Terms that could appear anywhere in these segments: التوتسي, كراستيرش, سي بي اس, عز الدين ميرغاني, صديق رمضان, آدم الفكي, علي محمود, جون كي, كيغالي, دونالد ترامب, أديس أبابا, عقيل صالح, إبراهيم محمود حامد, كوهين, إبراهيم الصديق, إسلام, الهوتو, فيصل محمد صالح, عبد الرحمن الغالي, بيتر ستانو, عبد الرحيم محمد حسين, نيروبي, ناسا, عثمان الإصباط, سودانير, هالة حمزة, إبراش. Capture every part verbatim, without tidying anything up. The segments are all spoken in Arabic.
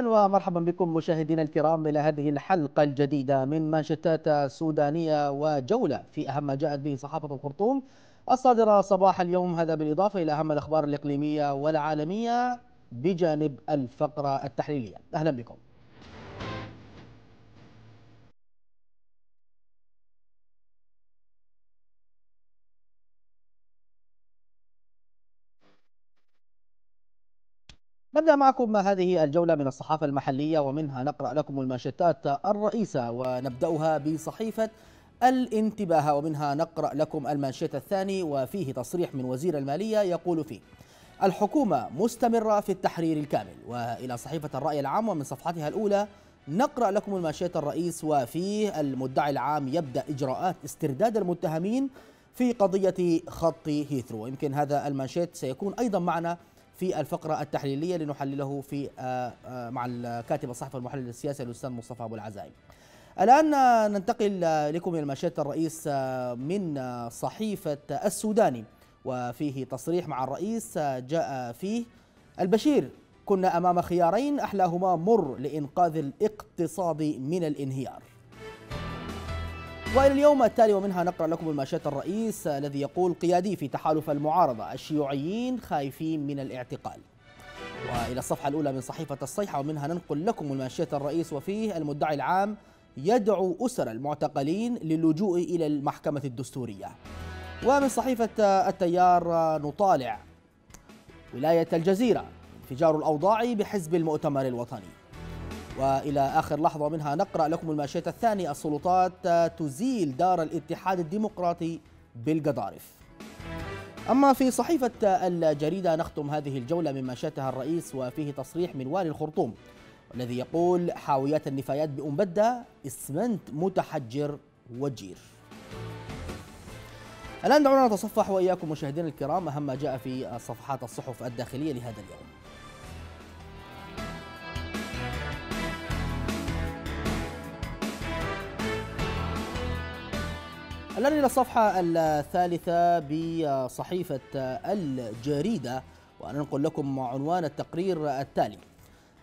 أهلا ومرحبا بكم مشاهدينا الكرام إلى هذه الحلقة الجديدة من مانشيتات سودانية وجولة في أهم ما جاءت به صحافة الخرطوم الصادرة صباح اليوم، هذا بالإضافة إلى أهم الأخبار الإقليمية والعالمية بجانب الفقرة التحليلية. أهلا بكم. نبدأ معكم هذه الجولة من الصحافة المحلية، ومنها نقرأ لكم المانشيتات الرئيسة ونبدأها بصحيفة الانتباه، ومنها نقرأ لكم المانشيت الثاني وفيه تصريح من وزير المالية يقول فيه الحكومة مستمرة في التحرير الكامل. وإلى صحيفة الرأي العام ومن صفحتها الأولى نقرأ لكم المانشيت الرئيس وفيه المدعي العام يبدأ إجراءات استرداد المتهمين في قضية خط هيثرو. يمكن هذا المانشيت سيكون أيضا معنا في الفقرة التحليلية لنحلله في مع الكاتب الصحفي المحلل السياسي الأستاذ مصطفى ابو العزائم. الآن ننتقل لكم إلى المانشيت الرئيس من صحيفة السوداني وفيه تصريح مع الرئيس جاء فيه البشير كنا أمام خيارين أحلاهما مر لإنقاذ الاقتصاد من الانهيار. وإلى اليوم التالي ومنها نقرأ لكم المانشيت الرئيس الذي يقول قيادي في تحالف المعارضة الشيوعيين خايفين من الاعتقال. وإلى الصفحة الأولى من صحيفة الصيحة ومنها ننقل لكم المانشيت الرئيس وفيه المدعي العام يدعو أسر المعتقلين للجوء إلى المحكمة الدستورية. ومن صحيفة التيار نطالع ولاية الجزيرة انفجار الأوضاع بحزب المؤتمر الوطني. وإلى آخر لحظة منها نقرأ لكم المانشيت الثاني السلطات تزيل دار الاتحاد الديمقراطي بالقضارف. أما في صحيفة الجريدة نختم هذه الجولة من مانشيتها الرئيس وفيه تصريح من والي الخرطوم الذي يقول حاويات النفايات بأم بدة اسمنت متحجر وجير. الآن دعونا نتصفح وإياكم مشاهدينا الكرام أهم ما جاء في صفحات الصحف الداخلية لهذا اليوم. الآن إلى الصفحة الثالثة بصحيفة الجريدة وننقل لكم عنوان التقرير التالي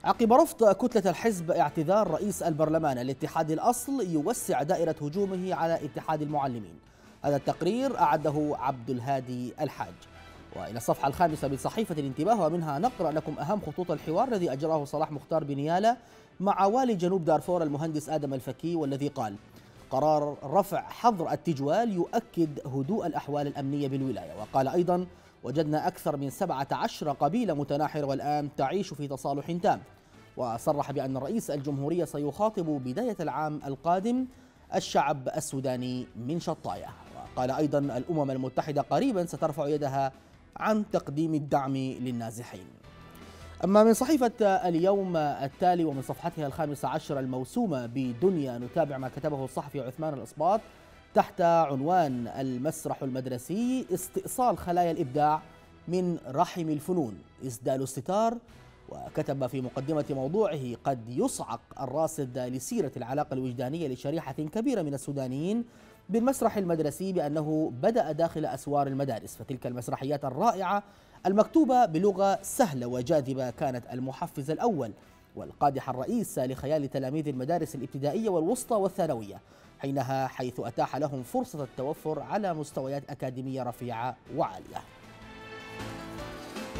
عقب رفض كتلة الحزب اعتذار رئيس البرلمان الاتحاد الأصل يوسع دائرة هجومه على اتحاد المعلمين. هذا التقرير أعده عبد الهادي الحاج. وإلى الصفحة الخامسة بصحيفة الانتباه ومنها نقرأ لكم أهم خطوط الحوار الذي أجراه صلاح مختار بنيالة مع والي جنوب دارفور المهندس آدم الفكي والذي قال قرار رفع حظر التجوال يؤكد هدوء الأحوال الأمنية بالولاية. وقال أيضا وجدنا أكثر من سبعة عشر قبيلة متناحرة والآن تعيش في تصالح تام. وصرح بأن رئيس الجمهورية سيخاطب بداية العام القادم الشعب السوداني من شطايا. وقال أيضا الأمم المتحدة قريبا سترفع يدها عن تقديم الدعم للنازحين. أما من صحيفة اليوم التالي ومن صفحتها الخامسة عشر الموسومة بدنيا نتابع ما كتبه الصحفي عثمان الإصباط تحت عنوان المسرح المدرسي استئصال خلايا الإبداع من رحم الفنون إسدال الستار. وكتب في مقدمة موضوعه قد يصعق الراصد لسيرة العلاقة الوجدانية لشريحة كبيرة من السودانيين بالمسرح المدرسي بأنه بدأ داخل أسوار المدارس، فتلك المسرحيات الرائعة المكتوبة بلغة سهلة وجاذبة كانت المحفز الأول والقادح الرئيس لخيال تلاميذ المدارس الابتدائية والوسطى والثانوية حينها، حيث أتاح لهم فرصة التوفر على مستويات أكاديمية رفيعة وعالية.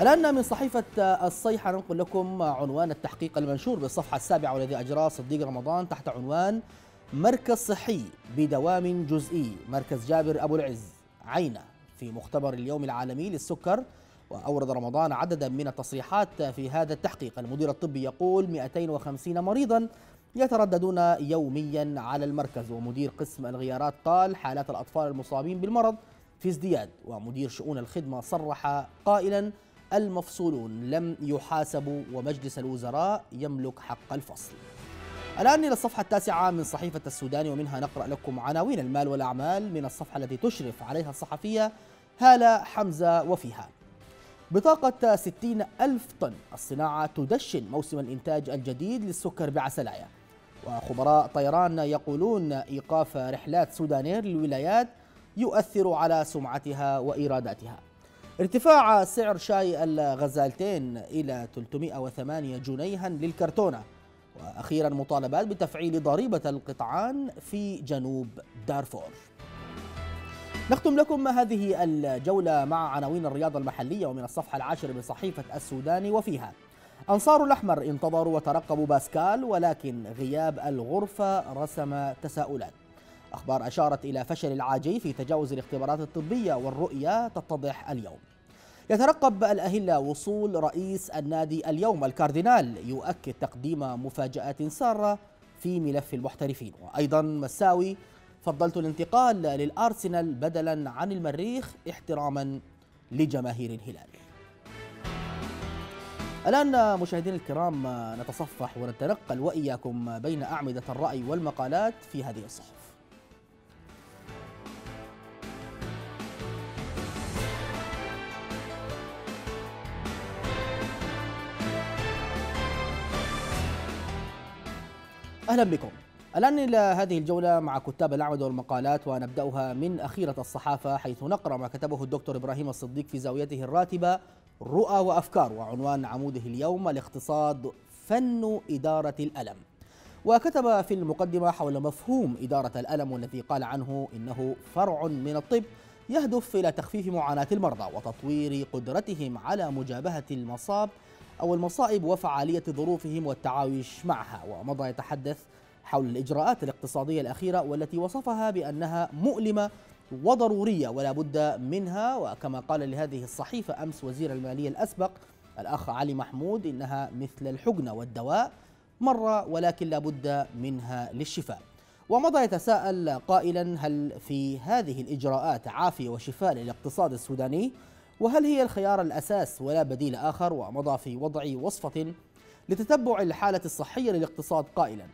الآن من صحيفة الصيحة ننقل لكم عنوان التحقيق المنشور بالصفحة السابعة والذي أجراه صديق رمضان تحت عنوان مركز صحي بدوام جزئي مركز جابر أبو العز عينة في مختبر اليوم العالمي للسكر. وأورد رمضان عددا من التصريحات في هذا التحقيق. المدير الطبي يقول مئتين وخمسين مريضا يترددون يوميا على المركز. ومدير قسم الغيارات قال حالات الأطفال المصابين بالمرض في ازدياد. ومدير شؤون الخدمة صرح قائلا المفصولون لم يحاسبوا ومجلس الوزراء يملك حق الفصل. الآن إلى الصفحة التاسعة من صحيفة السوداني ومنها نقرأ لكم عناوين المال والأعمال من الصفحة التي تشرف عليها الصحفية هالة حمزة وفيها بطاقة ستين ألف طن الصناعة تدشن موسم الإنتاج الجديد للسكر بعسلايا. وخبراء طيران يقولون إيقاف رحلات سودانير للولايات يؤثر على سمعتها وإيراداتها. ارتفاع سعر شاي الغزالتين إلى ثلاثمائة وثمانية جنيها للكرتونة. وأخيرا مطالبات بتفعيل ضريبة القطعان في جنوب دارفور. نختم لكم هذه الجولة مع عناوين الرياضة المحلية ومن الصفحة العاشرة من صحيفة السوداني، وفيها أنصار الأحمر انتظروا وترقبوا باسكال ولكن غياب الغرفة رسم تساؤلات. أخبار أشارت إلى فشل العاجي في تجاوز الاختبارات الطبية والرؤية تتضح اليوم. يترقب الأهلة وصول رئيس النادي اليوم. الكاردينال يؤكد تقديم مفاجآت سارة في ملف المحترفين. وأيضا مساوي فضلت الانتقال للأرسنال بدلا عن المريخ احتراما لجماهير الهلال. الآن مشاهدينا الكرام نتصفح ونتنقل وإياكم بين أعمدة الرأي والمقالات في هذه الصحف. أهلا بكم. الآن إلى هذه الجولة مع كتاب الأعمدة والمقالات، ونبدأها من أخيرة الصحافة حيث نقرأ ما كتبه الدكتور إبراهيم الصديق في زاويته الراتبة رؤى وأفكار، وعنوان عموده اليوم الاقتصاد فن إدارة الألم. وكتب في المقدمة حول مفهوم إدارة الألم والذي قال عنه إنه فرع من الطب يهدف إلى تخفيف معاناة المرضى وتطوير قدرتهم على مجابهة المصاب أو المصائب وفعالية ظروفهم والتعايش معها. ومضى يتحدث حول الإجراءات الاقتصادية الأخيرة والتي وصفها بأنها مؤلمة وضرورية ولا بد منها. وكما قال لهذه الصحيفة أمس وزير المالية الأسبق الأخ علي محمود إنها مثل الحقنة والدواء، مرة ولكن لا بد منها للشفاء. ومضى يتساءل قائلا هل في هذه الإجراءات عافية وشفاء للاقتصاد السوداني؟ وهل هي الخيار الأساس ولا بديل آخر؟ ومضى في وضع وصفة لتتبع الحالة الصحية للاقتصاد قائلا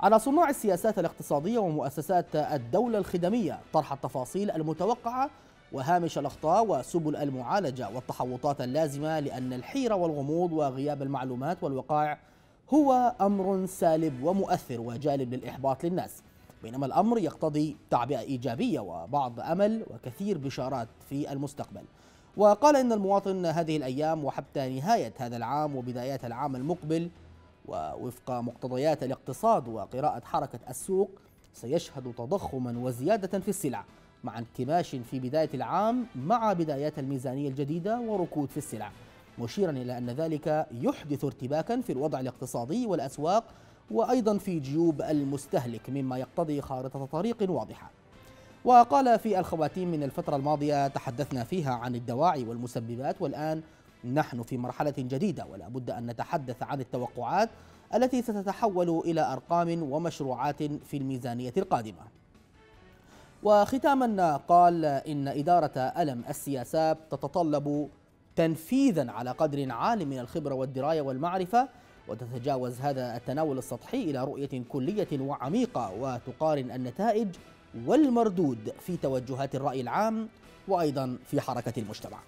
على صناع السياسات الاقتصادية ومؤسسات الدولة الخدمية طرح التفاصيل المتوقعة وهامش الأخطاء وسبل المعالجة والتحوطات اللازمة، لأن الحيرة والغموض وغياب المعلومات والوقائع هو أمر سالب ومؤثر وجالب للإحباط للناس، بينما الأمر يقتضي تعبئة إيجابية وبعض أمل وكثير بشارات في المستقبل. وقال إن المواطن هذه الأيام وحتى نهاية هذا العام وبدايات العام المقبل ووفق مقتضيات الاقتصاد وقراءة حركة السوق سيشهد تضخما وزيادة في السلع مع انكماش في بداية العام مع بدايات الميزانية الجديدة وركود في السلع، مشيرا إلى أن ذلك يحدث ارتباكا في الوضع الاقتصادي والأسواق وأيضا في جيوب المستهلك مما يقتضي خارطة طريق واضحة. وقال في الخواتيم من الفترة الماضية تحدثنا فيها عن الدواعي والمسببات والآن نحن في مرحلة جديدة ولا بد أن نتحدث عن التوقعات التي ستتحول إلى أرقام ومشروعات في الميزانية القادمة. وختاما قال إن إدارة ألم السياسات تتطلب تنفيذا على قدر عال من الخبرة والدراية والمعرفة وتتجاوز هذا التناول السطحي إلى رؤية كلية وعميقة وتقارن النتائج والمردود في توجهات الرأي العام وأيضا في حركة المجتمع.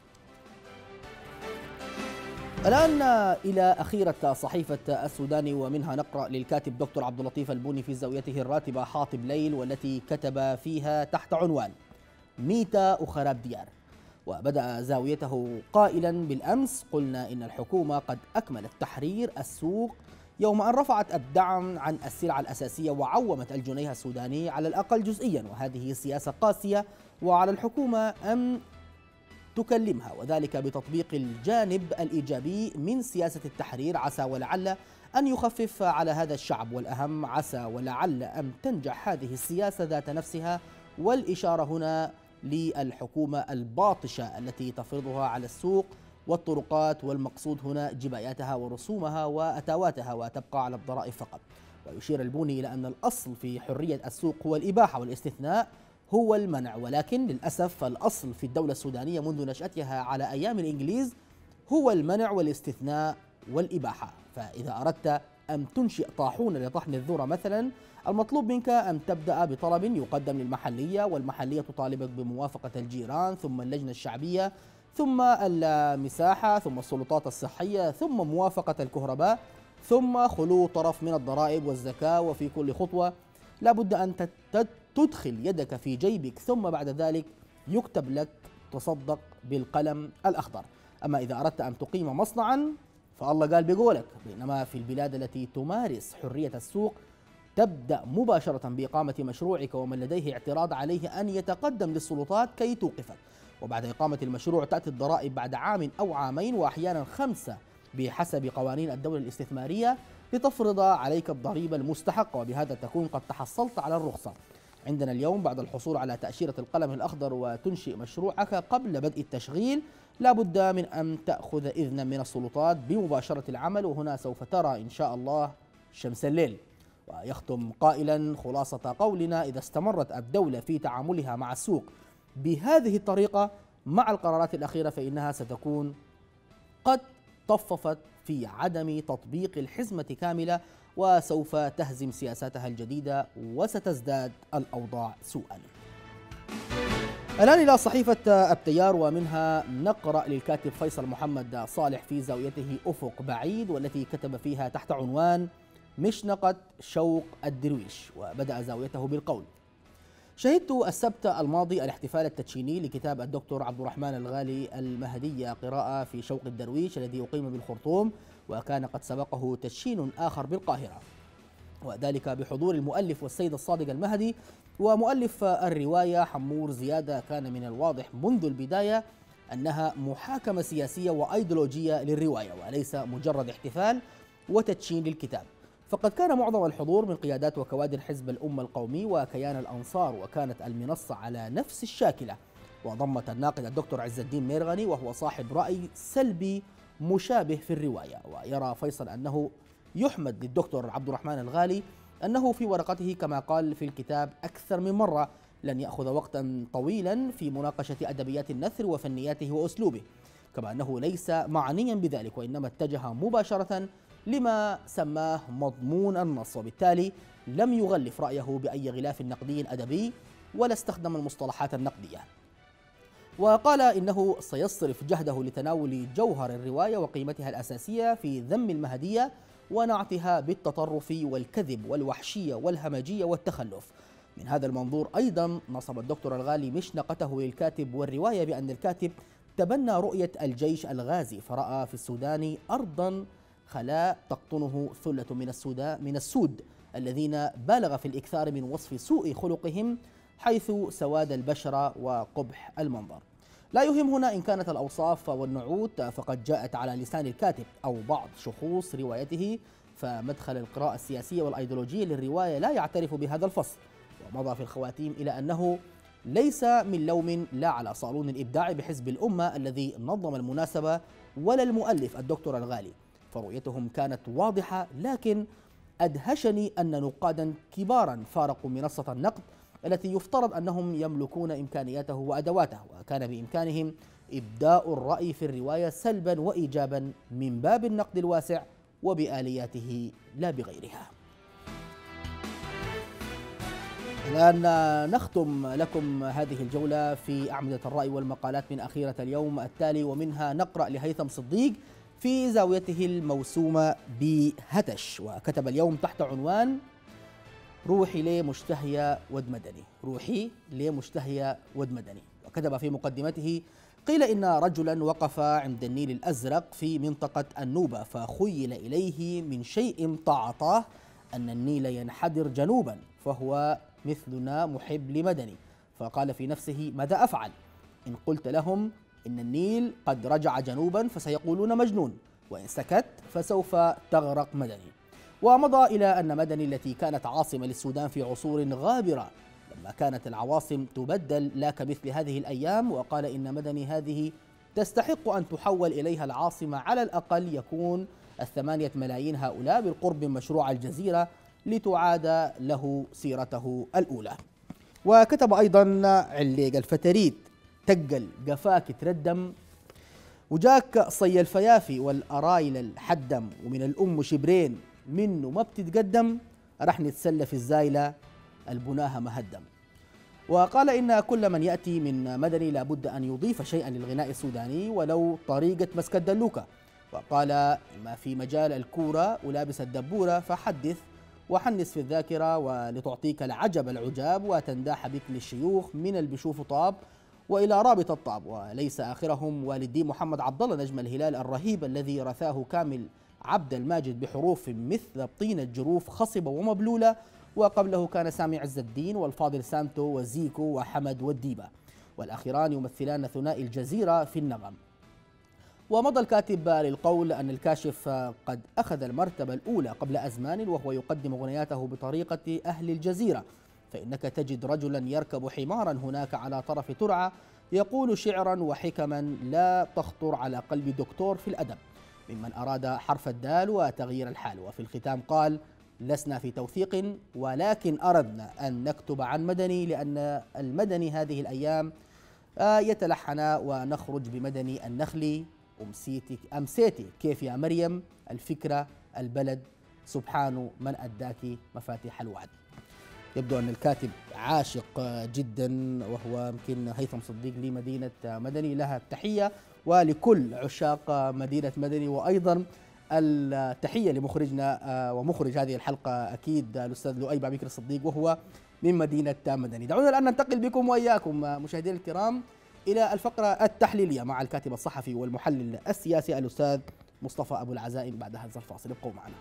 الآن إلى أخيرة صحيفة السوداني، ومنها نقرأ للكاتب دكتور عبد اللطيف البوني في زاويته الراتبة حاطب ليل، والتي كتب فيها تحت عنوان ميتا وخراب ديار. وبدأ زاويته قائلا بالأمس قلنا إن الحكومة قد أكملت تحرير السوق يوم أن رفعت الدعم عن السلع الأساسية وعومت الجنيه السوداني على الأقل جزئيا، وهذه سياسة قاسية وعلى الحكومة أن تكلمها وذلك بتطبيق الجانب الإيجابي من سياسة التحرير، عسى ولعل أن يخفف على هذا الشعب، والأهم عسى ولعل أن تنجح هذه السياسة ذات نفسها، والإشارة هنا للحكومة الباطشة التي تفرضها على السوق والطرقات، والمقصود هنا جباياتها ورسومها وأتواتها وتبقى على الضرائب فقط. ويشير البوني إلى أن الأصل في حرية السوق هو الإباحة والاستثناء هو المنع، ولكن للأسف الأصل في الدولة السودانية منذ نشأتها على أيام الإنجليز هو المنع والاستثناء والإباحة. فإذا أردت أن تنشئ طاحون لطحن الذرة مثلا المطلوب منك أن تبدأ بطلب يقدم للمحلية والمحلية تطالبك بموافقة الجيران ثم اللجنة الشعبية ثم المساحة ثم السلطات الصحية ثم موافقة الكهرباء ثم خلو طرف من الضرائب والزكاة، وفي كل خطوة لابد أن تدخل يدك في جيبك ثم بعد ذلك يكتب لك تصدق بالقلم الأخضر. أما إذا أردت أن تقيم مصنعا فالله قال بقولك، بينما في البلاد التي تمارس حرية السوق تبدأ مباشرة بإقامة مشروعك، ومن لديه اعتراض عليه أن يتقدم للسلطات كي توقفك، وبعد إقامة المشروع تأتي الضرائب بعد عام أو عامين وأحيانا خمسة بحسب قوانين الدولة الاستثمارية لتفرض عليك الضريبة المستحقة، وبهذا تكون قد تحصلت على الرخصة. عندنا اليوم بعد الحصول على تأشيرة القلم الأخضر وتنشئ مشروعك قبل بدء التشغيل لابد من أن تأخذ إذنا من السلطات بمباشرة العمل، وهنا سوف ترى إن شاء الله شمس الليل. ويختم قائلا: خلاصة قولنا إذا استمرت الدولة في تعاملها مع السوق بهذه الطريقة مع القرارات الأخيرة فإنها ستكون قد طففت في عدم تطبيق الحزمة كاملة، وسوف تهزم سياساتها الجديدة وستزداد الأوضاع سوءا. الآن إلى صحيفة التيار، ومنها نقرأ للكاتب فيصل محمد صالح في زاويته أفق بعيد، والتي كتب فيها تحت عنوان مشنقة شوق الدرويش، وبدأ زاويته بالقول: شهدت السبت الماضي الاحتفال التدشيني لكتاب الدكتور عبد الرحمن الغالي المهدية قراءة في شوق الدرويش الذي أقيم بالخرطوم، وكان قد سبقه تدشين آخر بالقاهرة، وذلك بحضور المؤلف والسيد الصادق المهدي ومؤلف الرواية حمور زياده. كان من الواضح منذ البداية أنها محاكمة سياسية وأيديولوجية للرواية، وليس مجرد احتفال وتدشين للكتاب، فقد كان معظم الحضور من قيادات وكوادر حزب الأمة القومي وكيان الأنصار، وكانت المنصة على نفس الشاكلة، وضمت الناقد الدكتور عز الدين ميرغاني وهو صاحب رأي سلبي مشابه في الرواية. ويرى فيصل أنه يحمد للدكتور عبد الرحمن الغالي أنه في ورقته كما قال في الكتاب أكثر من مرة لن يأخذ وقتا طويلا في مناقشة أدبيات النثر وفنياته وأسلوبه، كما أنه ليس معنيا بذلك، وإنما اتجه مباشرة لما سماه مضمون النص، وبالتالي لم يغلف رأيه بأي غلاف نقدي أدبي ولا استخدم المصطلحات النقدية. وقال إنه سيصرف جهده لتناول جوهر الرواية وقيمتها الأساسية في ذم المهدية ونعتها بالتطرف والكذب والوحشية والهمجية والتخلف. من هذا المنظور أيضا نصب الدكتور الغالي مشنقته للكاتب والرواية بأن الكاتب تبنى رؤية الجيش الغازي، فرأى في السودان أرضا خلاء تقطنه ثلة من السودان من السود الذين بالغ في الإكثار من وصف سوء خلقهم حيث سواد البشرة وقبح المنظر. لا يهم هنا إن كانت الأوصاف والنعوت فقد جاءت على لسان الكاتب أو بعض شخوص روايته، فمدخل القراءة السياسية والأيديولوجية للرواية لا يعترف بهذا الفصل. ومضى في الخواتيم إلى أنه ليس من لوم لا على صالون الإبداع بحزب الأمة الذي نظم المناسبة ولا المؤلف الدكتور الغالي، فرؤيتهم كانت واضحة، لكن أدهشني أن نقادا كبارا فارقوا منصة النقد التي يفترض أنهم يملكون إمكانياته وأدواته، وكان بإمكانهم إبداء الرأي في الرواية سلبا وإيجابا من باب النقد الواسع وبآلياته لا بغيرها. الآن نختم لكم هذه الجولة في أعمدة الرأي والمقالات من أخيرة اليوم التالي، ومنها نقرأ لهيثم صديق في زاويته الموسومة بهتش، وكتب اليوم تحت عنوان روحي ليه مشتهية ود مدني، روحي ليه مشتهية ود مدني. وكتب في مقدمته: قيل إن رجلا وقف عند النيل الأزرق في منطقة النوبة، فخيل إليه من شيء تعاطاه أن النيل ينحدر جنوبا، فهو مثلنا محب لمدني، فقال في نفسه ماذا أفعل؟ إن قلت لهم إن النيل قد رجع جنوبا فسيقولون مجنون، وإن سكت فسوف تغرق مدني. ومضى إلى أن مدني التي كانت عاصمة للسودان في عصور غابرة لما كانت العواصم تبدل لا كمثل هذه الأيام، وقال إن مدني هذه تستحق أن تحول إليها العاصمة، على الأقل يكون الثمانية ملايين هؤلاء بالقرب من مشروع الجزيرة لتعاد له سيرته الأولى. وكتب أيضا عليق الفتريد: تقل قفاك تردم وجاك صي الفيافي والأرايل الحدم، ومن الأم شبرين منه ما بتتقدم، رح نتسلى في الزايلة البناها مهدم. وقال إن كل من يأتي من مدني لابد أن يضيف شيئا للغناء السوداني ولو طريقة مسك الدلوكة، وقال ما في مجال الكورة ولابس الدبورة، فحدث وحنس في الذاكرة ولتعطيك العجب العجاب وتنداح بك للشيوخ من اللي بيشوفوا طاب، وإلى رابط الطعب، وليس آخرهم والدي محمد عبد الله نجم الهلال الرهيب الذي رثاه كامل عبد الماجد بحروف مثل طينة جروف خصبة ومبلولة، وقبله كان سامي عز الدين والفاضل سانتو وزيكو وحمد والديبة، والأخيران يمثلان ثنائي الجزيرة في النغم. ومضى الكاتب للقول أن الكاشف قد أخذ المرتبة الأولى قبل أزمان وهو يقدم أغنياته بطريقة أهل الجزيرة، فإنك تجد رجلا يركب حمارا هناك على طرف ترعة يقول شعرا وحكما لا تخطر على قلب دكتور في الأدب، ممن أراد حرف الدال وتغيير الحال. وفي الختام قال: لسنا في توثيق ولكن أردنا أن نكتب عن مدني، لأن المدني هذه الأيام يتلحن، ونخرج بمدني النخلي: أمسيتي أمسيتي كيف يا مريم، الفكرة، البلد، سبحان من أداك مفاتيح الوعد. يبدو أن الكاتب عاشق جدا، وهو يمكن هيثم صديق لمدينة مدني، لها التحية، ولكل عشاق مدينة مدني، وأيضا التحية لمخرجنا ومخرج هذه الحلقة أكيد الأستاذ لؤي بابكر الصديق وهو من مدينة مدني. دعونا الآن ننتقل بكم وإياكم مشاهدينا الكرام إلى الفقرة التحليلية مع الكاتب الصحفي والمحلل السياسي الأستاذ مصطفى أبو العزائم بعد هذا الفاصل، ابقوا معنا.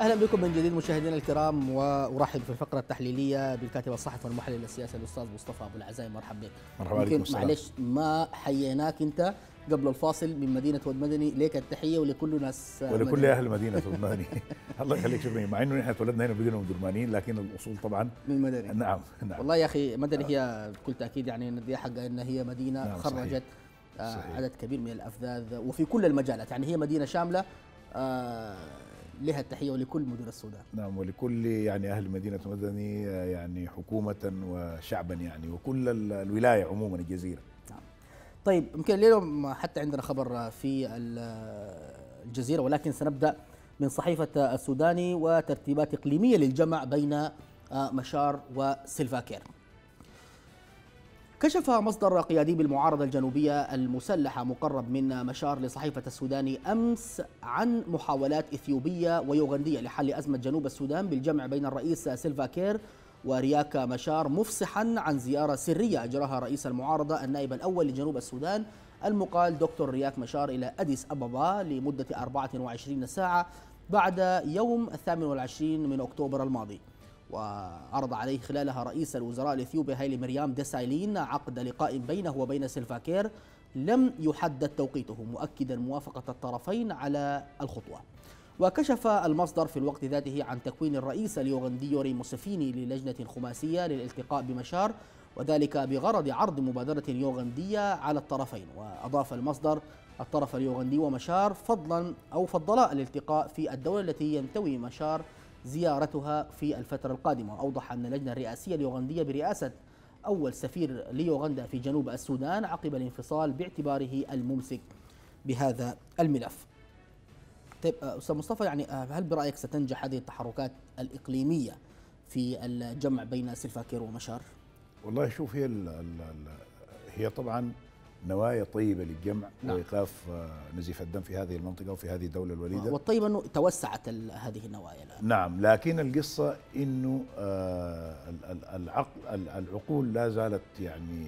أهلا بكم من جديد مشاهدينا الكرام، وأرحب في الفقرة التحليلية بالكاتب الصحفي والمحلل السياسي الأستاذ مصطفى أبو العزائم، مرحبا بك. مرحبا بكم. معلش ما حييناك أنت قبل الفاصل من مدينة ود مدني، ليك التحية ولكل ناس ولكل مدني. أهل مدينة ود مدني الله يخليك، شكرا. مع إنه نحن تولدنا هنا بدينا من درمانيين، لكن الأصول طبعا من مدني. نعم نعم والله يا أخي مدني هي بكل تأكيد، يعني ندي حق أن هي مدينة نعم خرجت صحيح. صحيح. عدد كبير من الأفذاذ وفي كل المجالات، يعني هي مدينة شاملة. آه لها التحية ولكل مدن السودان. نعم ولكل يعني أهل مدينة مدني، يعني حكومة وشعبا يعني، وكل الولاية عموما الجزيرة. نعم. طيب يمكن اليوم حتى عندنا خبر في الجزيرة، ولكن سنبدأ من صحيفة السوداني وترتيبات إقليمية للجمع بين مشار وسلفا كير. كشف مصدر قيادي بالمعارضة الجنوبية المسلحة مقرب من مشار لصحيفة السوداني أمس عن محاولات إثيوبية ويوغندية لحل أزمة جنوب السودان بالجمع بين الرئيس سلفا كير ورياك مشار، مفصحا عن زيارة سرية أجراها رئيس المعارضة النائب الأول لجنوب السودان المقال دكتور رياك مشار إلى أديس أبابا لمدة أربعة وعشرين ساعة بعد يوم الثامن والعشرين من أكتوبر الماضي. وعرض عليه خلالها رئيس الوزراء الإثيوبي هايلي مريام ديسالين عقد لقاء بينه وبين سلفا كير لم يحدد توقيته، مؤكدا موافقة الطرفين على الخطوة. وكشف المصدر في الوقت ذاته عن تكوين الرئيس اليوغندي يوري موسيفيني للجنة خماسية للالتقاء بمشار، وذلك بغرض عرض مبادرة يوغندية على الطرفين. وأضاف المصدر الطرف اليوغندي ومشار فضلا أو فضلا الالتقاء في الدولة التي ينتوي مشار زيارتها في الفترة القادمة. أوضح أن اللجنة الرئاسية اليوغندية برئاسة أول سفير ليوغندا في جنوب السودان عقب الانفصال باعتباره الممسك بهذا الملف. طيب أستاذ مصطفى، يعني هل برأيك ستنجح هذه التحركات الإقليمية في الجمع بين سلفا كير ومشار؟ والله شوف، هي ال ال ال هي طبعا نوايا طيبة للجمع نعم. وإيقاف نزيف الدم في هذه المنطقة وفي هذه الدولة الوليدة، والطيب أنه توسعت هذه النوايا الآن. نعم، لكن القصة أنه العقل العقول لا زالت يعني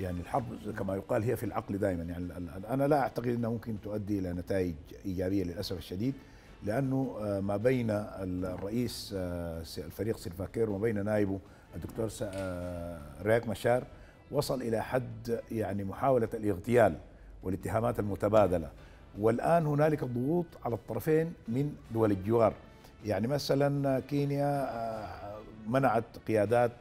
يعني الحرب كما يقال هي في العقل دائما، يعني أنا لا أعتقد أنها ممكن تؤدي إلى نتائج إيجابية للأسف الشديد، لأنه ما بين الرئيس الفريق سلفا كير وما بين نائبه الدكتور رياك مشار وصل إلى حد يعني محاولة الاغتيال والاتهامات المتبادلة، والآن هنالك ضغوط على الطرفين من دول الجوار. يعني مثلا كينيا منعت قيادات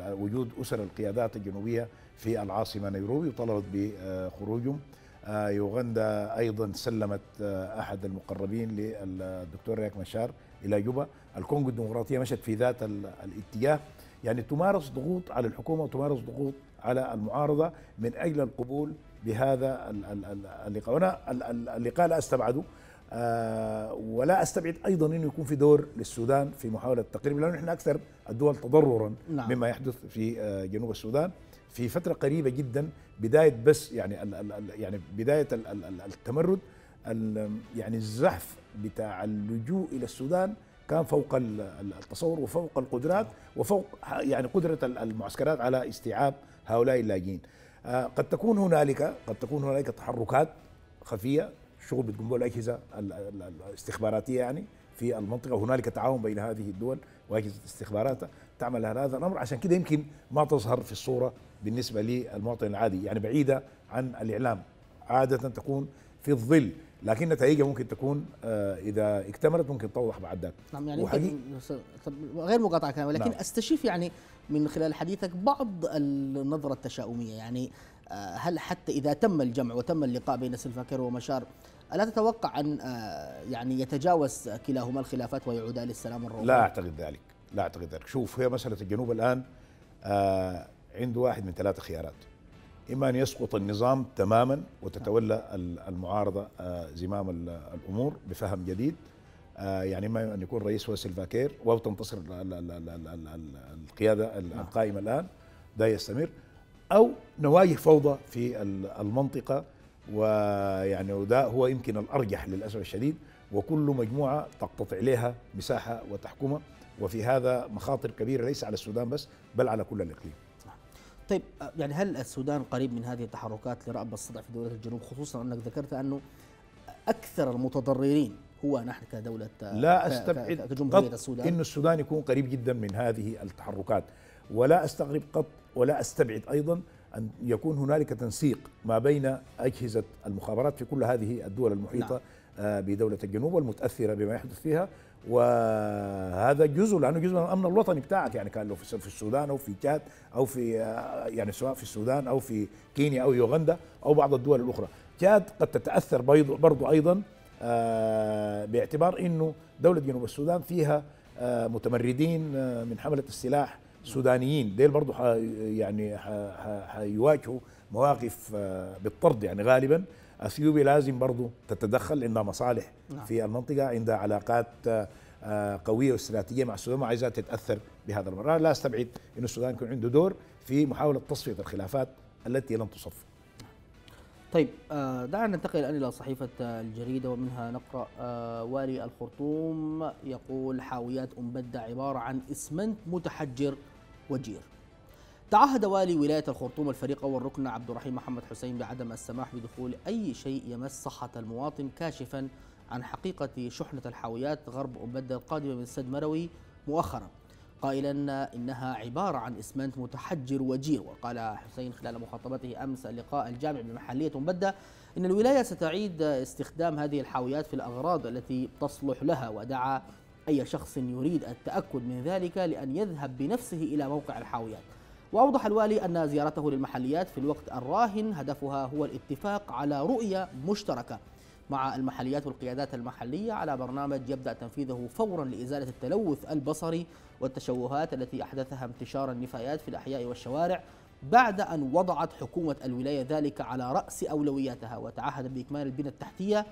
وجود أسر القيادات الجنوبية في العاصمة نيروبي وطلبت بخروجهم. يوغندا أيضا سلمت أحد المقربين للدكتور رياك مشار إلى جوبا. الكونغو الديمقراطية مشت في ذات الاتجاه، يعني تمارس ضغوط على الحكومة وتمارس ضغوط على المعارضة من أجل القبول بهذا اللقاء. أنا اللقاء لا أستبعده، ولا أستبعد أيضا أنه يكون في دور للسودان في محاولة التقريب، لأنه نحن أكثر الدول تضررا نعم. مما يحدث في جنوب السودان في فترة قريبة جدا، بداية بس يعني يعني بداية التمرد، يعني الزحف بتاع اللجوء إلى السودان كان فوق التصور وفوق القدرات وفوق يعني قدرة المعسكرات على استيعاب هؤلاء اللاجئين. قد تكون هنالك قد تكون هنالك تحركات خفية، شغل بتقوم به الأجهزة الاستخباراتية يعني في المنطقة، هنالك تعاون بين هذه الدول وأجهزة استخباراتها تعمل هذا الأمر، عشان كده يمكن ما تظهر في الصورة بالنسبة للمواطن العادي، يعني بعيدة عن الإعلام، عادة تكون في الظل، لكن نتائجها ممكن تكون إذا اكتملت ممكن توضح بعد ذلك. نعم يعني غير مقاطعة كلام، ولكن نعم. استشف يعني من خلال حديثك بعض النظرة التشاؤمية، يعني هل حتى إذا تم الجمع وتم اللقاء بين سلفا كير ومشار ألا تتوقع أن يعني يتجاوز كلاهما الخلافات ويعودا للسلام الروحي؟ لا أعتقد ذلك، لا أعتقد ذلك. شوف، هي مسألة الجنوب الآن عنده واحد من ثلاثة خيارات، إما أن يسقط النظام تماما وتتولى المعارضة زمام الأمور بفهم جديد، يعني إما أن يكون رئيس هو سلفا كير وتنتصر القيادة القائمة الآن، ده يستمر، أو نواجه فوضى في المنطقة، ويعني وده هو يمكن الأرجح للأسف الشديد، وكل مجموعة تقتطع لها مساحة وتحكمها، وفي هذا مخاطر كبيرة ليس على السودان بس بل على كل الإقليم. طيب يعني هل السودان قريب من هذه التحركات لرأب الصدع في دولة الجنوب، خصوصا أنك ذكرت أنه أكثر المتضررين هو نحن كدولة لا أستبعد كجمهورية السودان إن السودان يكون قريب جدا من هذه التحركات، ولا أستغرب قط ولا أستبعد أيضا أن يكون هنالك تنسيق ما بين أجهزة المخابرات في كل هذه الدول المحيطة نعم. بدولة الجنوب والمتأثرة بما يحدث فيها، وهذا جزء لأنه جزء من الأمن الوطني بتاعك، يعني كان لو في السودان أو في تشاد أو في يعني سواء في السودان أو في كينيا أو يوغندا أو بعض الدول الأخرى. تشاد قد تتأثر برضو أيضا باعتبار أنه دولة جنوب السودان فيها متمردين من حملة السلاح سودانيين، ديل برضو يعني حيواجهوا مواقف بالطرد يعني غالبا. اثيوبيا لازم برضو تتدخل، عندها مصالح نعم. في المنطقه، عندها علاقات قويه واستراتيجيه مع السودان، ما عايزاها تتاثر بهذا المرة. لا استبعد ان السودان يكون عنده دور في محاوله تصفيه الخلافات التي لم تصف. طيب دعنا ننتقل الان الى صحيفه الجريده ومنها نقرا والي الخرطوم يقول حاويات ام بدة عباره عن اسمنت متحجر وجير. تعهد والي ولاية الخرطوم الفريق أول ركن عبد الرحيم محمد حسين بعدم السماح بدخول أي شيء يمس صحة المواطن، كاشفا عن حقيقة شحنة الحاويات غرب أم بدة القادمة من سد مروي مؤخرا، قائلا إنها عبارة عن إسمنت متحجر وجير. وقال حسين خلال مخاطبته أمس اللقاء الجامع بمحلية أم بدة إن الولاية ستعيد استخدام هذه الحاويات في الأغراض التي تصلح لها، ودعا أي شخص يريد التأكد من ذلك لأن يذهب بنفسه إلى موقع الحاويات. وأوضح الوالي أن زيارته للمحليات في الوقت الراهن هدفها هو الاتفاق على رؤية مشتركة مع المحليات والقيادات المحلية على برنامج يبدأ تنفيذه فورا لإزالة التلوث البصري والتشوهات التي أحدثها انتشار النفايات في الأحياء والشوارع، بعد أن وضعت حكومة الولاية ذلك على رأس أولوياتها. وتعهد بإكمال البنى التحتية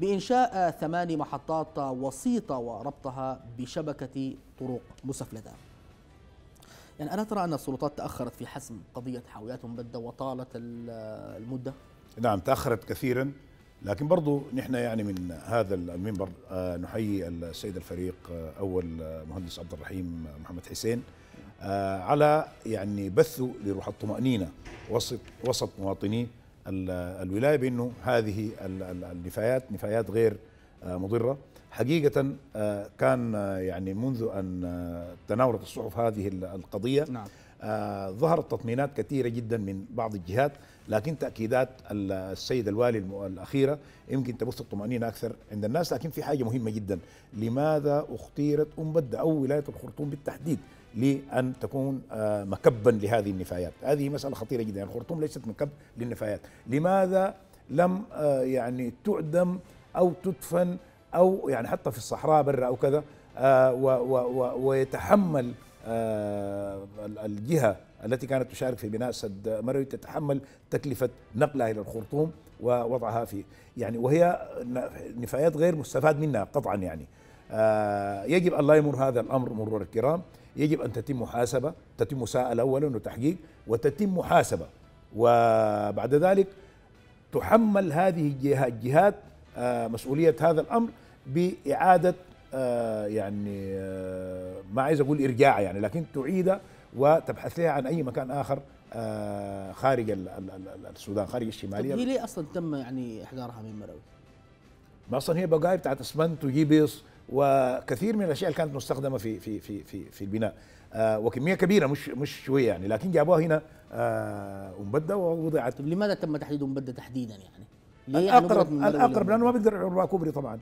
بإنشاء ثماني محطات وسيطة وربطها بشبكة طرق مسفلتة. يعني ألا ترى أن السلطات تأخرت في حسم قضية حاويات أم بدة وطالت المدة؟ نعم تأخرت كثيرا، لكن برضو نحن يعني من هذا المنبر نحيي السيد الفريق أول مهندس عبد الرحيم محمد حسين على يعني بثه لروح الطمأنينة وسط وسط مواطني الولاية، بأنه هذه النفايات نفايات غير مضرة حقيقة. كان يعني منذ أن تناولت الصحف هذه القضية نعم. ظهرت تطمينات كثيرة جدا من بعض الجهات، لكن تأكيدات السيد الوالي الأخيرة يمكن تبث الطمأنينة أكثر عند الناس. لكن في حاجة مهمة جدا، لماذا اختيرت أم بدة أو ولاية الخرطوم بالتحديد لأن تكون مكبا لهذه النفايات؟ هذه مسألة خطيرة جدا، يعني الخرطوم ليست مكب للنفايات. لماذا لم يعني تعدم أو تدفن أو يعني حتى في الصحراء برا أو كذا، آه و و ويتحمل آه الجهة التي كانت تشارك في بناء سد مروي تتحمل تكلفة نقلها إلى الخرطوم ووضعها فيه، يعني وهي نفايات غير مستفاد منها قطعا. يعني آه يجب أن لا يمر هذا الأمر مرور الكرام، يجب أن تتم محاسبة، تتم مساءلة أولا وتحقيق وتتم محاسبة، وبعد ذلك تحمل هذه الجهات مسؤولية هذا الأمر بإعادة آه يعني آه ما عايز اقول ارجاع يعني، لكن تعيد وتبحثيها عن اي مكان اخر آه خارج ال ال ال السودان، خارج الشماليه. هي ليه اصلا تم يعني احضارها من مروي؟ ما اصلا هي بقايا بتاعت اسمنت وجيبس وكثير من الاشياء اللي كانت مستخدمه في في في في, في البناء، آه وكميه كبيره مش مش شويه يعني، لكن جابوها هنا آه ام بدة ووضعت. لماذا تم تحديد ام بدة تحديدا يعني؟ ليه الاقرب يعني الاقرب لانه ما بيقدر يعبر كوبري طبعا،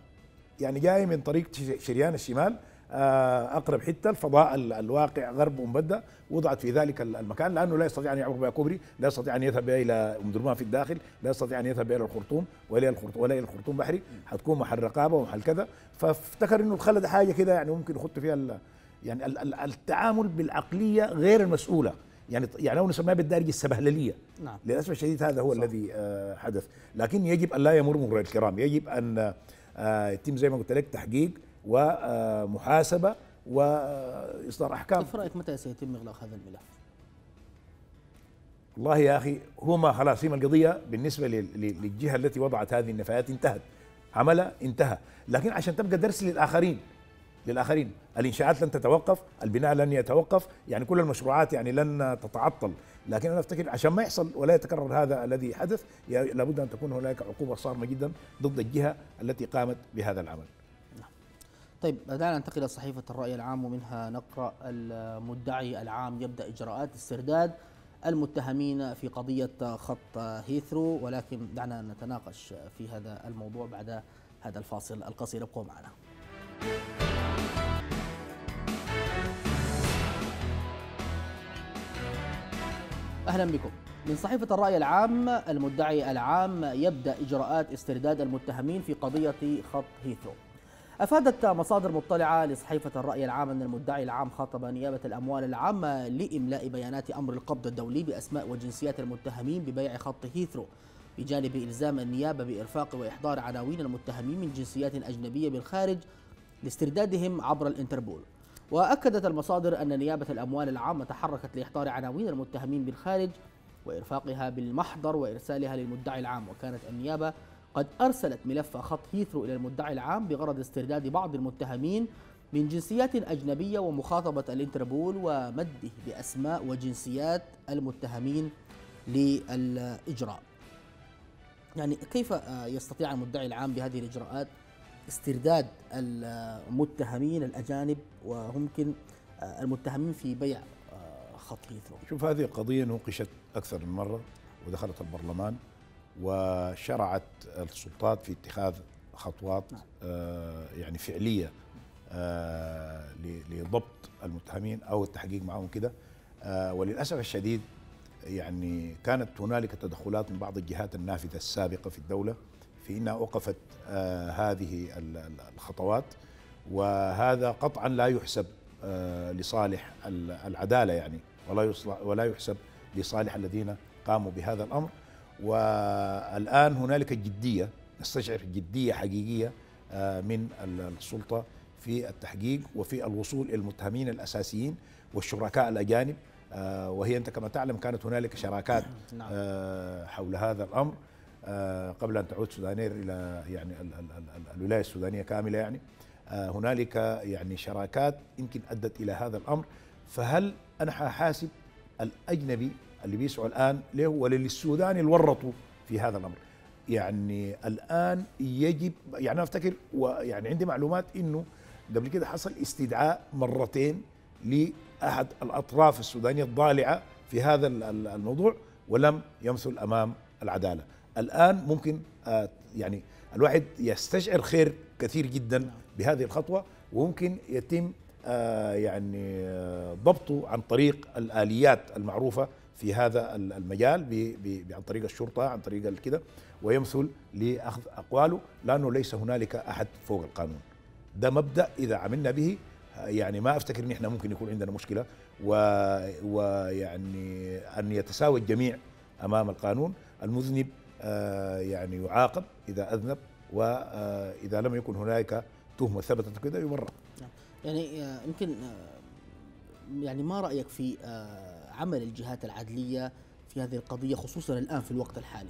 يعني جاي من طريق شريان الشمال، اقرب حته الفضاء الواقع غرب ام بدة وضعت في ذلك المكان، لانه لا يستطيع ان يعبر بها كوبري، لا يستطيع ان يذهب الى ام درمان في الداخل، لا يستطيع ان يذهب الى الخرطوم ولا الى الخرطوم ولا الى الخرطوم بحري، حتكون محل رقابه ومحل كذا، فافتكر انه الخلة ده حاجه كده يعني ممكن يحط فيها يعني ال ال التعامل بالعقليه غير المسؤوله، يعني يعني لو نسميها بالدارجه السبهلليه. نعم. للاسف الشديد هذا هو صح. الذي حدث، لكن يجب ان لا يمر مرور الكرام، يجب ان يتم زي ما قلت لك تحقيق ومحاسبه واصدار احكام. كيف رايك متى سيتم اغلاق هذا الملف؟ والله يا اخي هما خلاص هي القضيه بالنسبه للجهه التي وضعت هذه النفايات انتهت، عملها انتهى، لكن عشان تبقى درس للاخرين للاخرين، الانشاءات لن تتوقف، البناء لن يتوقف، يعني كل المشروعات يعني لن تتعطل، لكن انا افتكر عشان ما يحصل ولا يتكرر هذا الذي حدث لابد ان تكون هناك عقوبه صارمه جدا ضد الجهه التي قامت بهذا العمل. طيب دعنا ننتقل الى صحيفه الراي العام ومنها نقرا المدعي العام يبدا اجراءات استرداد المتهمين في قضيه خط هيثرو، ولكن دعنا نتناقش في هذا الموضوع بعد هذا الفاصل القصير، ابقوا معنا. أهلا بكم. من صحيفة الرأي العام المدعي العام يبدأ إجراءات استرداد المتهمين في قضية خط هيثرو. أفادت مصادر مطلعة لصحيفة الرأي العام أن المدعي العام خاطب نيابة الأموال العامة لإملاء بيانات أمر القبض الدولي بأسماء وجنسيات المتهمين ببيع خط هيثرو، بجانب إلزام النيابة بإرفاق وإحضار عناوين المتهمين من جنسيات أجنبية بالخارج لاستردادهم عبر الانتربول. وأكدت المصادر أن نيابة الأموال العامة تحركت لإحضار عناوين المتهمين بالخارج وإرفاقها بالمحضر وإرسالها للمدعي العام، وكانت النيابة قد أرسلت ملف خط هيثرو إلى المدعي العام بغرض استرداد بعض المتهمين من جنسيات أجنبية ومخاطبة الانتربول ومده بأسماء وجنسيات المتهمين للإجراء. يعني كيف يستطيع المدعي العام بهذه الإجراءات استرداد المتهمين الأجانب وممكن المتهمين في بيع خط هيثرو؟ شوف هذه القضية نوقشت أكثر من مرة ودخلت البرلمان وشرعت السلطات في اتخاذ خطوات يعني فعلية لضبط المتهمين أو التحقيق معهم كده، وللأسف الشديد يعني كانت هنالك تدخلات من بعض الجهات النافذة السابقة في الدولة في أنها أوقفت آه هذه الخطوات، وهذا قطعا لا يحسب آه لصالح العدالة يعني، ولا ولا يحسب لصالح الذين قاموا بهذا الأمر. والآن هنالك جدية، نستشعر جدية حقيقية آه من السلطة في التحقيق وفي الوصول إلى المتهمين الأساسيين والشركاء الأجانب، آه وهي أنت كما تعلم كانت هنالك شراكات آه حول هذا الأمر قبل أن تعود سودانير إلى يعني الولاية السودانية كاملة، يعني هنالك يعني شراكات يمكن أدت إلى هذا الأمر. فهل أنا حاسب الأجنبي اللي بيسعوا الآن له ولا للسوداني اللي ورطوا في هذا الأمر؟ يعني الآن يجب يعني أنا أفتكر ويعني عندي معلومات إنه قبل كده حصل استدعاء مرتين لأحد الأطراف السودانية الضالعة في هذا الموضوع ولم يمثل أمام العدالة. الآن ممكن آه يعني الواحد يستشعر خير كثير جدا بهذه الخطوة، وممكن يتم آه يعني آه ضبطه عن طريق الآليات المعروفة في هذا المجال بي بي عن طريق الشرطة، عن طريق كده، ويمثل لأخذ أقواله، لأنه ليس هنالك أحد فوق القانون. ده مبدأ إذا عملنا به يعني ما أفتكر إن إحنا ممكن يكون عندنا مشكلة، ويعني أن يتساوى الجميع أمام القانون. المذنب آه يعني يعاقب إذا أذنب، وإذا لم يكن هناك تهمة ثبتت كده يبرأ. يعني يمكن يعني ما رأيك في عمل الجهات العدلية في هذه القضية خصوصا الآن في الوقت الحالي؟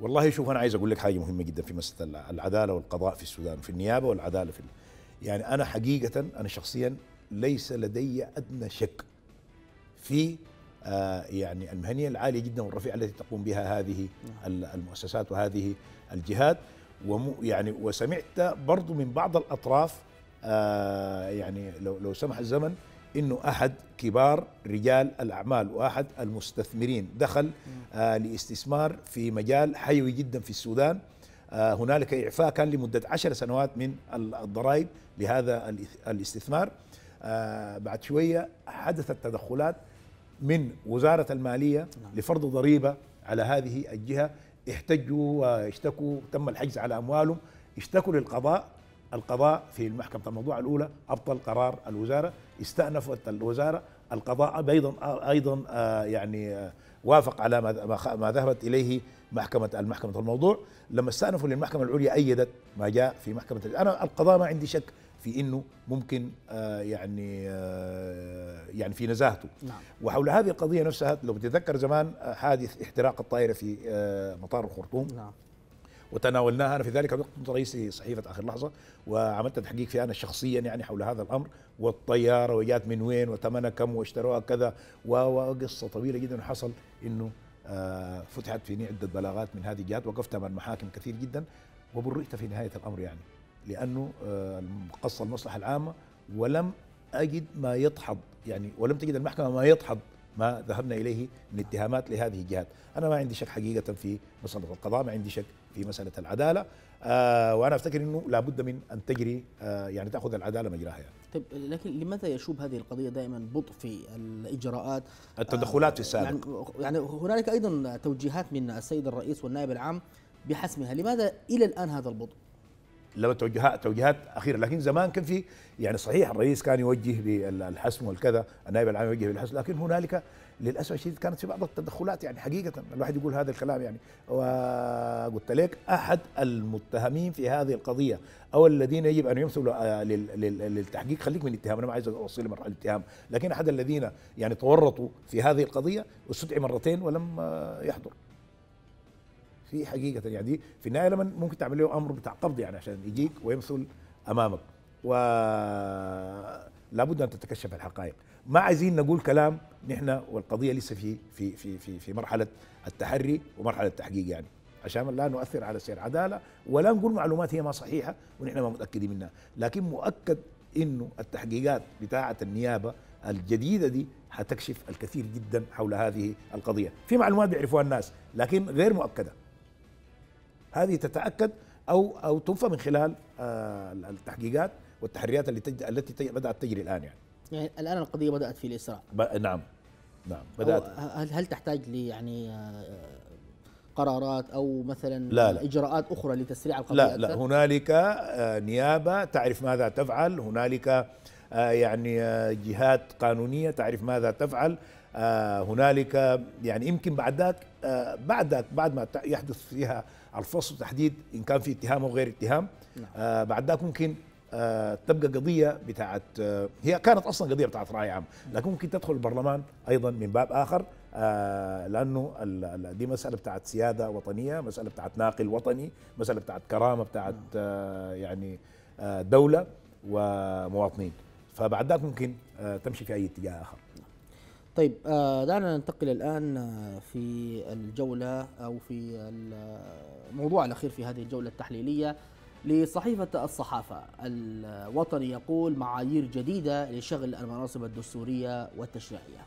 والله شوف أنا عايز أقول لك حاجة مهمة جدا في مسألة العدالة والقضاء في السودان، في النيابة والعدالة في يعني أنا حقيقة أنا شخصيا ليس لدي أدنى شك في يعني المهنية العالية جدا والرفيعة التي تقوم بها هذه المؤسسات وهذه الجهات. ويعني وسمعت برضو من بعض الأطراف يعني لو لو سمح الزمن إنه أحد كبار رجال الأعمال وأحد المستثمرين دخل لاستثمار في مجال حيوي جدا في السودان. هنالك إعفاء كان لمدة عشر سنوات من الضرائب لهذا الاستثمار. بعد شوية حدثت تدخلات من وزارة المالية لفرض ضريبة على هذه الجهة، احتجوا واشتكوا، تم الحجز على أموالهم، اشتكوا للقضاء، القضاء في المحكمة الموضوع الأولى أبطل قرار الوزارة، استأنفت الوزارة، القضاء أيضا أيضا يعني وافق على ما ذهبت إليه محكمة المحكمة الموضوع. لما استأنفوا للمحكمة العليا أيدت ما جاء في محكمة. أنا القضاء ما عندي شك في إنه ممكن يعني يعني في نزاهته. نعم. وحول هذه القضية نفسها لو بتتذكر زمان حادث احتراق الطائرة في مطار الخرطوم. نعم. وتناولناها أنا في ذلك كنت رئيس صحيفة آخر لحظة وعملت تحقيق فيها أنا شخصيا يعني حول هذا الأمر، والطيارة وجات من وين وثمنها كم واشتروها كذا وقصة طويلة جدا. حصل إنه فتحت فيني عدة بلاغات من هذه الجهات، وقفت مع محاكم كثير جدا وبرئت في نهاية الأمر يعني لأنه قص المصلحة العامة، ولم أجد ما يدحض يعني ولم تجد المحكمة ما يدحض ما ذهبنا إليه من اتهامات لهذه الجهات. أنا ما عندي شك حقيقة في مسألة القضاء، ما عندي شك في مسألة العدالة، آه وأنا أفتكر أنه لابد من أن تجري آه يعني تأخذ العدالة مجراها يعني. طيب لكن لماذا يشوب هذه القضية دائما بطء في الإجراءات التدخلات آه في السابق؟ يعني, يعني هنالك أيضا توجيهات من السيد الرئيس والنائب العام بحسمها، لماذا إلى الآن هذا البطء؟ لما توجهات توجهات اخيره، لكن زمان كان في يعني صحيح الرئيس كان يوجه بالحسم والكذا، النائب العام يوجه بالحسم، لكن هنالك للاسف الشديد كانت في بعض التدخلات يعني حقيقه الواحد يقول هذا الكلام يعني. وقلت لك احد المتهمين في هذه القضيه او الذين يجب ان يمثلوا للتحقيق، خليك من الاتهام انا ما عايز اوصل لمرحله الاتهام، لكن احد الذين يعني تورطوا في هذه القضيه استدعي مرتين ولم يحضر في حقيقة يعني. في النهاية لما ممكن تعمل له أمر بتاع قبض يعني عشان يجيك ويمثل أمامك، ولابد أن تتكشف الحقائق. ما عايزين نقول كلام نحن والقضية لسه في في في في, في مرحلة التحري ومرحلة التحقيق يعني، عشان لا نؤثر على سير العدالة ولا نقول معلومات هي ما صحيحة ونحن ما متأكدين منها. لكن مؤكد إنه التحقيقات بتاعة النيابة الجديدة دي هتكشف الكثير جدا حول هذه القضية. في معلومات بيعرفوها الناس لكن غير مؤكدة، هذه تتأكد أو أو تنفى من خلال التحقيقات والتحريات التي تج... التي بدأت تجري الآن يعني. يعني الآن القضية بدأت في الإسراء. ب... نعم نعم بدأت. هل هل تحتاج لي يعني قرارات أو مثلا لا لا. إجراءات أخرى لتسريع القضية؟ لا لا، هنالك نيابة تعرف ماذا تفعل، هنالك يعني جهات قانونية تعرف ماذا تفعل، هنالك يعني يمكن بعد ذاك بعد ذاك بعد ما يحدث فيها الفصل تحديد إن كان في اتهام أو غير اتهام. نعم. آه بعد ذاك ممكن آه تبقى قضية بتاعت آه هي كانت أصلا قضية بتاعت رأي عام، لكن ممكن تدخل البرلمان أيضا من باب آخر، آه لأنه دي مسألة بتاعت سيادة وطنية، مسألة بتاعت ناقل وطني، مسألة بتاعت كرامة بتاعت آه يعني آه دولة ومواطنين، فبعد ذاك ممكن آه تمشي في أي اتجاه آخر. طيب دعنا ننتقل الآن في الجولة أو في الموضوع الأخير في هذه الجولة التحليلية لصحيفة الصحافة. الوطني يقول معايير جديدة لشغل المناصب الدستورية والتشريعية.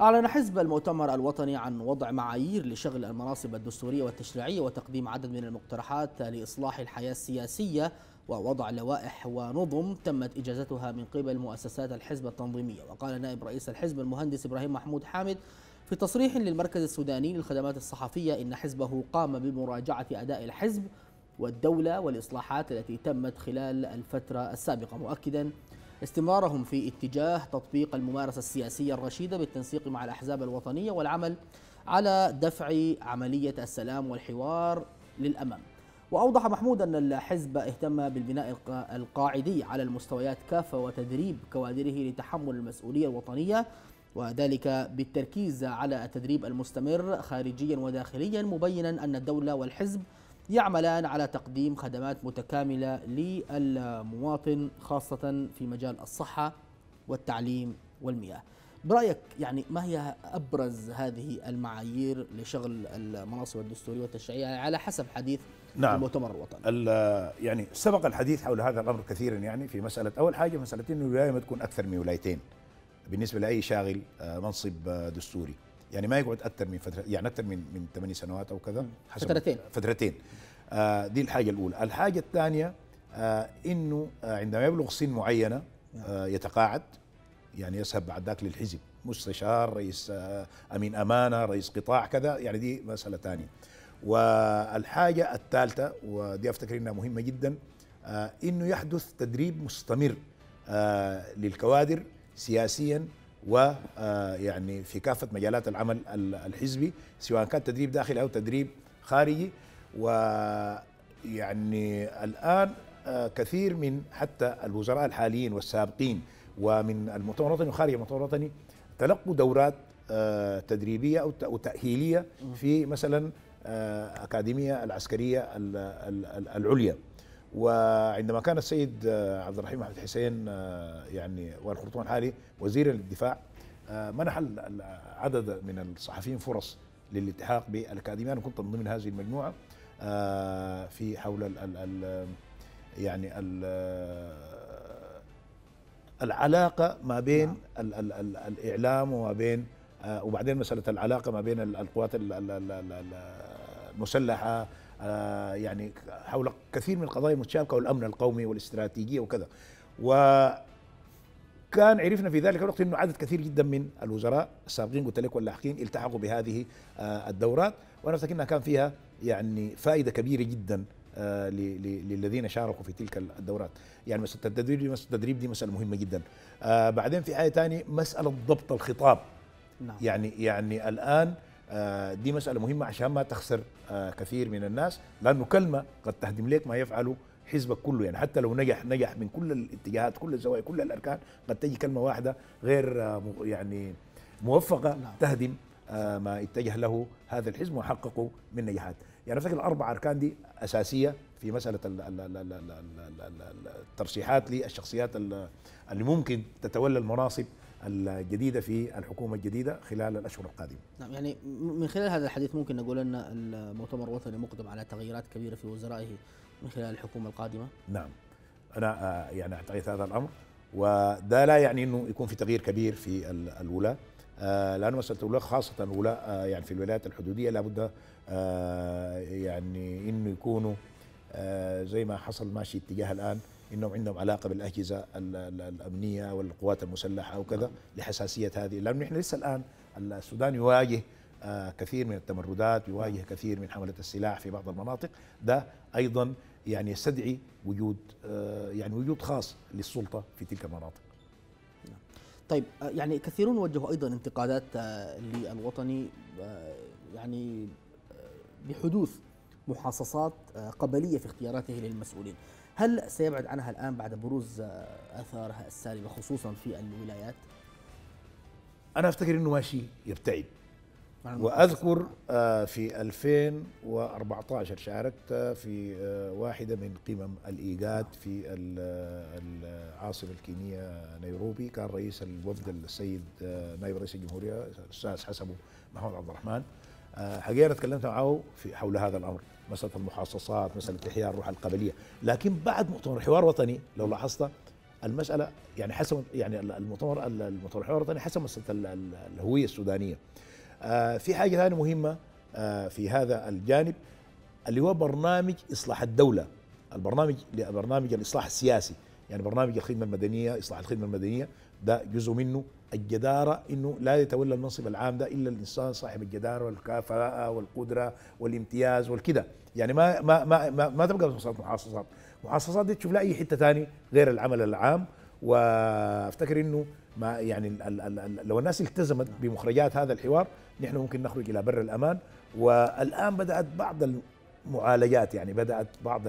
أعلن حزب المؤتمر الوطني عن وضع معايير لشغل المناصب الدستورية والتشريعية وتقديم عدد من المقترحات لإصلاح الحياة السياسية ووضع لوائح ونظم تمت إجازتها من قبل مؤسسات الحزب التنظيمية. وقال نائب رئيس الحزب المهندس إبراهيم محمود حامد في تصريح للمركز السوداني للخدمات الصحفية إن حزبه قام بمراجعة أداء الحزب والدولة والإصلاحات التي تمت خلال الفترة السابقة، مؤكدا استمرارهم في اتجاه تطبيق الممارسة السياسية الرشيدة بالتنسيق مع الأحزاب الوطنية والعمل على دفع عملية السلام والحوار للأمام. وأوضح محمود أن الحزب اهتم بالبناء القاعدي على المستويات كافة وتدريب كوادره لتحمل المسؤولية الوطنية، وذلك بالتركيز على التدريب المستمر خارجيا وداخليا، مبينا أن الدولة والحزب يعملان على تقديم خدمات متكاملة للمواطن خاصة في مجال الصحة والتعليم والمياه. برأيك يعني ما هي أبرز هذه المعايير لشغل المناصب الدستورية والتشريعية على حسب حديث نعم المؤتمر الوطني؟ يعني سبق الحديث حول هذا الأمر كثيرا، يعني في مسألة أول حاجة مسألة إنه الولاية ما تكون أكثر من ولايتين بالنسبة لأي شاغل منصب دستوري، يعني ما يقعد أكثر من فترة، يعني أكثر من من ثمانية سنوات أو كذا، حسب فترتين فترتين دي الحاجة الأولى. الحاجة الثانية إنه عندما يبلغ سن معينة يتقاعد، يعني يذهب بعد ذاك للحزب، مستشار، رئيس أمين أمانة، رئيس قطاع كذا، يعني دي مسألة ثانية. والحاجة الثالثة ودي أفتكر إنها مهمة جدا، إنه يحدث تدريب مستمر للكوادر سياسيا ويعني في كافة مجالات العمل الحزبي، سواء كان تدريب داخلي أو تدريب خارجي. ويعني الآن كثير من حتى الوزراء الحاليين والسابقين ومن المؤتمر الوطني وخارج المؤتمر الوطني تلقوا دورات تدريبية أو تأهيلية في مثلا أكاديمية العسكرية العليا. وعندما كان السيد عبد الرحيم محمد حسين يعني والخرطوم الحالي وزير الدفاع منح عدد من الصحفيين فرص للالتحاق بالأكاديمية، أنا كنت من ضمن هذه المجموعة في حول ال ال يعني ال العلاقة ما بين ال ال ال الإعلام وما بين وبعدين مسألة العلاقة ما بين القوات المسلحة، يعني حول كثير من القضايا المتشابكة والأمن القومي والاستراتيجية وكذا. وكان عرفنا في ذلك الوقت أنه عدد كثير جدا من الوزراء السابقين قلت لك واللاحقين التحقوا بهذه الدورات، وأنا أفتكر أنها كان فيها يعني فائدة كبيرة جدا للذين شاركوا في تلك الدورات. يعني مسألة التدريب دي مسألة, التدريب دي مسألة مهمة جدا. بعدين في حاجة ثانية مسألة ضبط الخطاب، يعني يعني الآن دي مسألة مهمة عشان ما تخسر كثير من الناس، لأنه كلمة قد تهدم لك ما يفعله حزبك كله، يعني حتى لو نجح نجح من كل الاتجاهات كل الزوايا كل الأركان، قد تجي كلمة واحدة غير يعني موفقة تهدم ما اتجه له هذا الحزب وحققه من نجاحات. يعني فكرة الأربع أركان دي أساسية في مسألة الترشيحات للشخصيات اللي ممكن تتولى المناصب الجديدة في الحكومة الجديدة خلال الأشهر القادمة. نعم، يعني من خلال هذا الحديث ممكن نقول أن المؤتمر الوطني مقدم على تغييرات كبيرة في وزرائه من خلال الحكومة القادمة. نعم، أنا يعني أعتقد هذا الأمر، وده لا يعني أنه يكون في تغيير كبير في الولاة، لأنه مسألة الولاة خاصة الولاة يعني في الولايات الحدودية لابد يعني أنه يكونوا زي ما حصل ماشي اتجاه الآن انهم عندهم علاقه بالاجهزه الامنيه والقوات المسلحه وكذا لحساسيه هذه، لانه احنا لسه الان السودان يواجه كثير من التمردات، يواجه كثير من حمله السلاح في بعض المناطق، ده ايضا يعني يستدعي وجود يعني وجود خاص للسلطه في تلك المناطق. طيب، يعني كثيرون وجهوا ايضا انتقادات للوطني يعني بحدوث محاصصات قبليه في اختياراته للمسؤولين، هل سيبعد عنها الآن بعد بروز آثارها السالبة خصوصا في الولايات؟ أنا أفتكر أنه ماشي يبتعد، وأذكر في ألفين وأربعة عشر شاركت في واحدة من قمم الإيجاد في العاصمة الكينية نيروبي، كان رئيس الوفد السيد نائب رئيس الجمهورية الأستاذ حسبه محمود عبد الرحمن، حقيقة تكلمت معه في حول هذا الأمر، مسألة المحاصصات، مسألة إحياء الروح القبلية. لكن بعد مؤتمر حوار وطني لو لاحظت المسألة يعني حسب يعني المؤتمر المؤتمر الحوار الوطني حسب مسألة الهوية السودانية. في حاجة ثانية مهمة في هذا الجانب اللي هو برنامج إصلاح الدولة، البرنامج برنامج الإصلاح السياسي، يعني برنامج الخدمة المدنية، إصلاح الخدمة المدنية ده جزء منه. الجدارة إنه لا يتولى المنصب العام ده إلا الإنسان صاحب الجدارة والكفاءة والقدرة والامتياز والكده، يعني ما ما ما ما, ما تبقى محاصصات، محاصصات دي تشوف لها أي حتة ثاني غير العمل العام. وافتكر إنه ما يعني ال ال ال لو الناس التزمت بمخرجات هذا الحوار نحن ممكن نخرج إلى بر الأمان. والآن بدأت بعض المعالجات، يعني بدأت بعض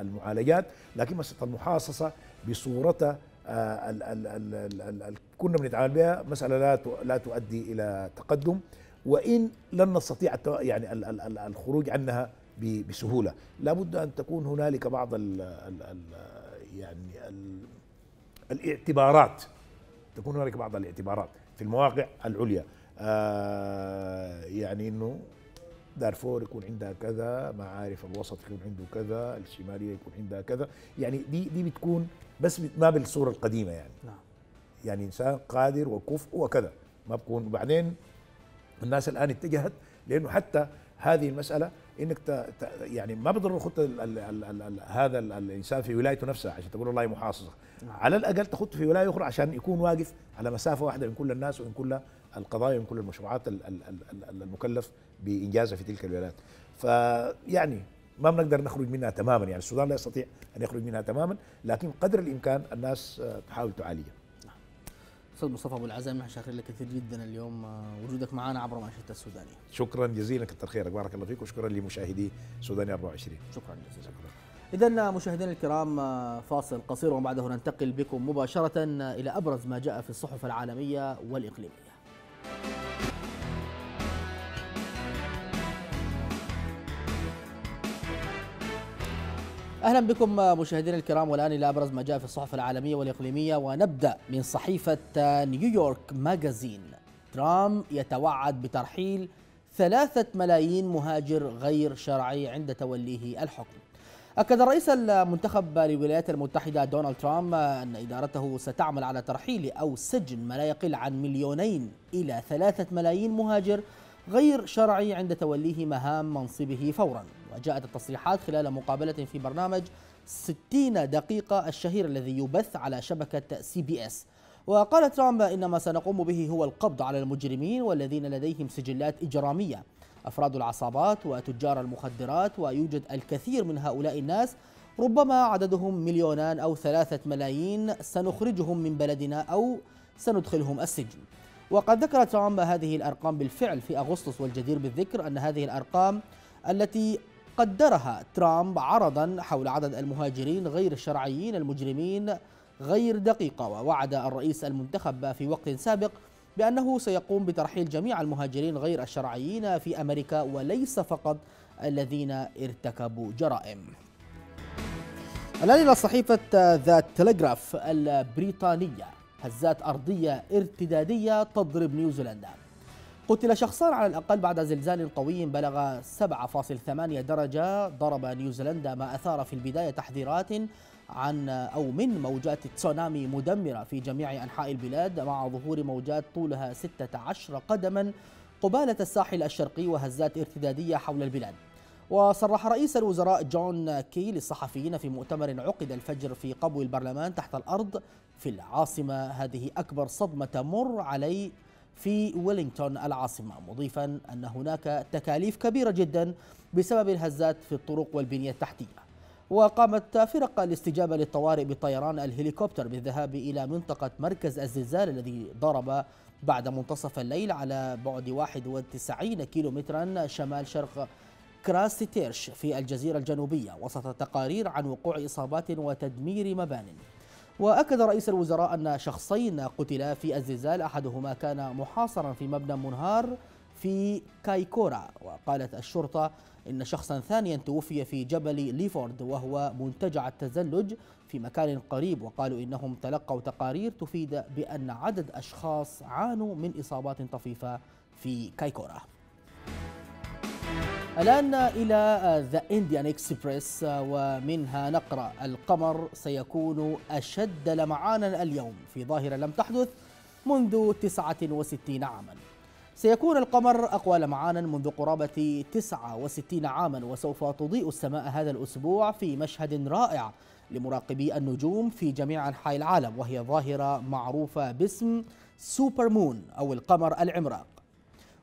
المعالجات، لكن مسألة المحاصصة بصورتها ال ال ال ال ال كنا بنتعامل بها مسألة لا لا تؤدي إلى تقدم، وإن لن نستطيع يعني ال ال الخروج عنها بسهوله. لابد ان تكون هنالك بعض ال ال ال يعني ال الاعتبارات، تكون هنالك بعض الاعتبارات في المواقع العليا، آه يعني انه دارفور يكون عندها كذا، معارف الوسط يكون عنده كذا، الشماليه يكون عندها كذا، يعني دي دي بتكون بس ما بالصوره القديمه يعني. نعم. يعني انسان قادر وكفء وكذا، ما بكون. وبعدين الناس الان اتجهت، لانه حتى هذه المساله انك ت... ت... يعني ما بضر تخط ال... ال... ال... ال... ال... هذا ال... الانسان في ولايته نفسها عشان تقول والله محاصصه، على الاقل تخط في ولايه اخرى عشان يكون واقف على مسافه واحده من كل الناس ومن كل القضايا ومن كل المشروعات ال... ال... ال... المكلف بانجازها في تلك الولايات. فيعني ما بنقدر نخرج منها تماما، يعني السودان لا يستطيع ان يخرج منها تماما، لكن قدر الامكان الناس تحاول تعالجها. أستاذ مصطفى أبو العزائم، نحن شاكرين لك كثير جدا اليوم وجودك معنا عبر منشطة السودانية. شكرا جزيلا، كثر خيرك، بارك الله فيك، وشكرا لمشاهدي سوداني أربعة وعشرين. شكرا جزيلا. إذا مشاهدينا الكرام، فاصل قصير وبعده ننتقل بكم مباشرة إلى أبرز ما جاء في الصحف العالمية والإقليمية. أهلا بكم مشاهدينا الكرام، والآن إلى أبرز ما جاء في الصحف العالمية والإقليمية، ونبدأ من صحيفة نيويورك ماجازين. ترامب يتوعد بترحيل ثلاثة ملايين مهاجر غير شرعي عند توليه الحكم. أكد الرئيس المنتخب للولايات المتحدة دونالد ترامب أن إدارته ستعمل على ترحيل أو سجن ما لا يقل عن مليونين إلى ثلاثة ملايين مهاجر غير شرعي عند توليه مهام منصبه فوراً. وجاءت التصريحات خلال مقابلة في برنامج ستين دقيقة الشهير الذي يبث على شبكة سي بي اس. وقال ترامب إن ما سنقوم به هو القبض على المجرمين والذين لديهم سجلات إجرامية، أفراد العصابات وتجار المخدرات، ويوجد الكثير من هؤلاء الناس، ربما عددهم مليونان أو ثلاثة ملايين، سنخرجهم من بلدنا أو سندخلهم السجن. وقد ذكر ترامب هذه الأرقام بالفعل في أغسطس، والجدير بالذكر أن هذه الأرقام التي قدرها ترامب عرضا حول عدد المهاجرين غير الشرعيين المجرمين غير دقيقة. ووعد الرئيس المنتخب في وقت سابق بأنه سيقوم بترحيل جميع المهاجرين غير الشرعيين في أمريكا وليس فقط الذين ارتكبوا جرائم. الآن إلى صحيفة ذا تيليغراف البريطانية. هزات أرضية ارتدادية تضرب نيوزيلندا. قتل شخصان على الأقل بعد زلزال قوي بلغ سبعة فاصلة ثمانية درجة ضرب نيوزيلندا، ما أثار في البداية تحذيرات عن أو من موجات تسونامي مدمرة في جميع أنحاء البلاد، مع ظهور موجات طولها ستة عشر قدما قبالة الساحل الشرقي وهزات ارتدادية حول البلاد. وصرح رئيس الوزراء جون كي للصحفيين في مؤتمر عقد الفجر في قبو البرلمان تحت الأرض في العاصمة: هذه أكبر صدمة تمر علي في ويلينغتون العاصمة، مضيفا أن هناك تكاليف كبيرة جدا بسبب الهزات في الطرق والبنية التحتية. وقامت فرق الاستجابة للطوارئ بطيران الهليكوبتر بالذهاب إلى منطقة مركز الزلزال الذي ضرب بعد منتصف الليل على بعد واحد وتسعين كيلومترا شمال شرق كراستيرش في الجزيرة الجنوبية، وسط تقارير عن وقوع إصابات وتدمير مبانٍ. وأكد رئيس الوزراء أن شخصين قتلا في الزلزال، أحدهما كان محاصرا في مبنى منهار في كايكورا. وقالت الشرطة إن شخصا ثانيا توفي في جبل ليفورد وهو منتجع التزلج في مكان قريب، وقالوا إنهم تلقوا تقارير تفيد بأن عدد أشخاص عانوا من إصابات طفيفة في كايكورا. الآن إلى ذا إنديان إكسبريس، ومنها نقرأ: القمر سيكون أشد لمعانا اليوم في ظاهرة لم تحدث منذ تسعة وستين عاما. سيكون القمر أقوى لمعانا منذ قرابة تسعة وستين عاما، وسوف تضيء السماء هذا الأسبوع في مشهد رائع لمراقبي النجوم في جميع أنحاء العالم، وهي ظاهرة معروفة باسم سوبر مون أو القمر العملاق.